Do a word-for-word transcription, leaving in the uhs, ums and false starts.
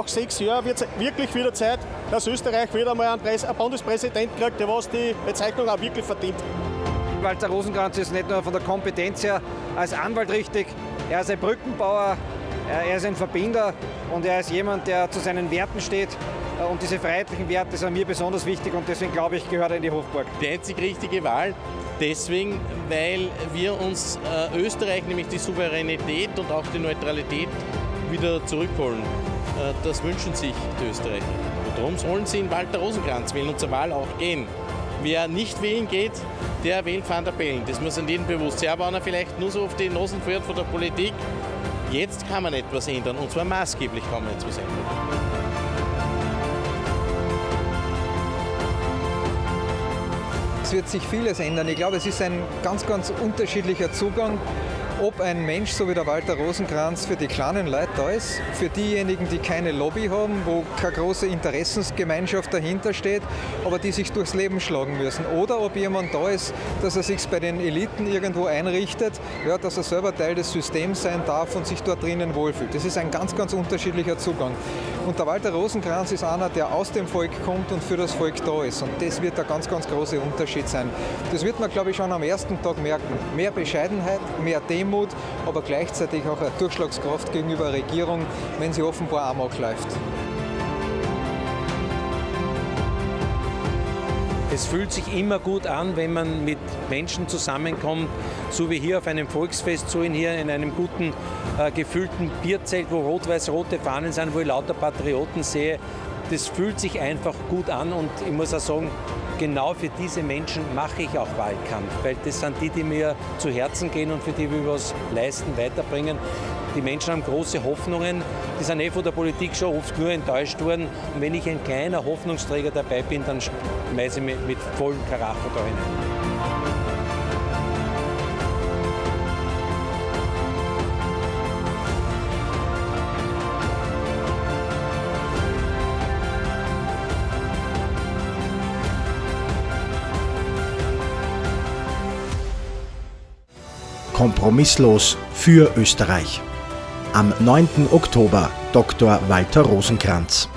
nach sechs Jahren wird es wirklich wieder Zeit, dass Österreich wieder einmal einen, einen Bundespräsidenten kriegt, der was die Bezeichnung auch wirklich verdient. Walter Rosenkranz ist nicht nur von der Kompetenz her als Anwalt richtig, er ist ein Brückenbauer, er ist ein Verbinder und er ist jemand, der zu seinen Werten steht. Und diese freiheitlichen Werte sind mir besonders wichtig und deswegen glaube ich, gehört er in die Hofburg. Die einzig richtige Wahl deswegen, weil wir uns äh, Österreich, nämlich die Souveränität und auch die Neutralität, wieder zurückholen. Äh, das wünschen sich die Österreicher. Und darum sollen sie in Walter Rosenkranz wählen und zur Wahl auch gehen. Wer nicht wählen geht, der wählt Van der Bellen. Das muss an jedem bewusst sein. Aber wenn er vielleicht nur so auf die Nosen fährt von der Politik, jetzt kann man etwas ändern. Und zwar maßgeblich kann man etwas ändern. Es wird sich vieles ändern. Ich glaube, es ist ein ganz, ganz unterschiedlicher Zugang, ob ein Mensch, so wie der Walter Rosenkranz, für die kleinen Leute da ist, für diejenigen, die keine Lobby haben, wo keine große Interessensgemeinschaft dahinter steht, aber die sich durchs Leben schlagen müssen. Oder ob jemand da ist, dass er sich bei den Eliten irgendwo einrichtet, ja, dass er selber Teil des Systems sein darf und sich dort drinnen wohlfühlt. Das ist ein ganz, ganz unterschiedlicher Zugang. Und der Walter Rosenkranz ist einer, der aus dem Volk kommt und für das Volk da ist. Und das wird der ganz, ganz große Unterschied sein. Das wird man, glaube ich, schon am ersten Tag merken. Mehr Bescheidenheit, mehr Demut, aber gleichzeitig auch eine Durchschlagskraft gegenüber der Regierung, wenn sie offenbar amok läuft. Es fühlt sich immer gut an, wenn man mit Menschen zusammenkommt, so wie hier auf einem Volksfest, so in hier in einem guten, äh, gefüllten Bierzelt, wo rot-weiß-rote Fahnen sind, wo ich lauter Patrioten sehe. Das fühlt sich einfach gut an und ich muss auch sagen, genau für diese Menschen mache ich auch Wahlkampf, weil das sind die, die mir zu Herzen gehen und für die wir was leisten, weiterbringen. Die Menschen haben große Hoffnungen, die sind eh von der Politik schon oft nur enttäuscht worden. Und wenn ich ein kleiner Hoffnungsträger dabei bin, dann schmeiße ich mich mit vollem Karacho da hinein. Kompromisslos für Österreich. Am neunten Oktober Doktor Walter Rosenkranz.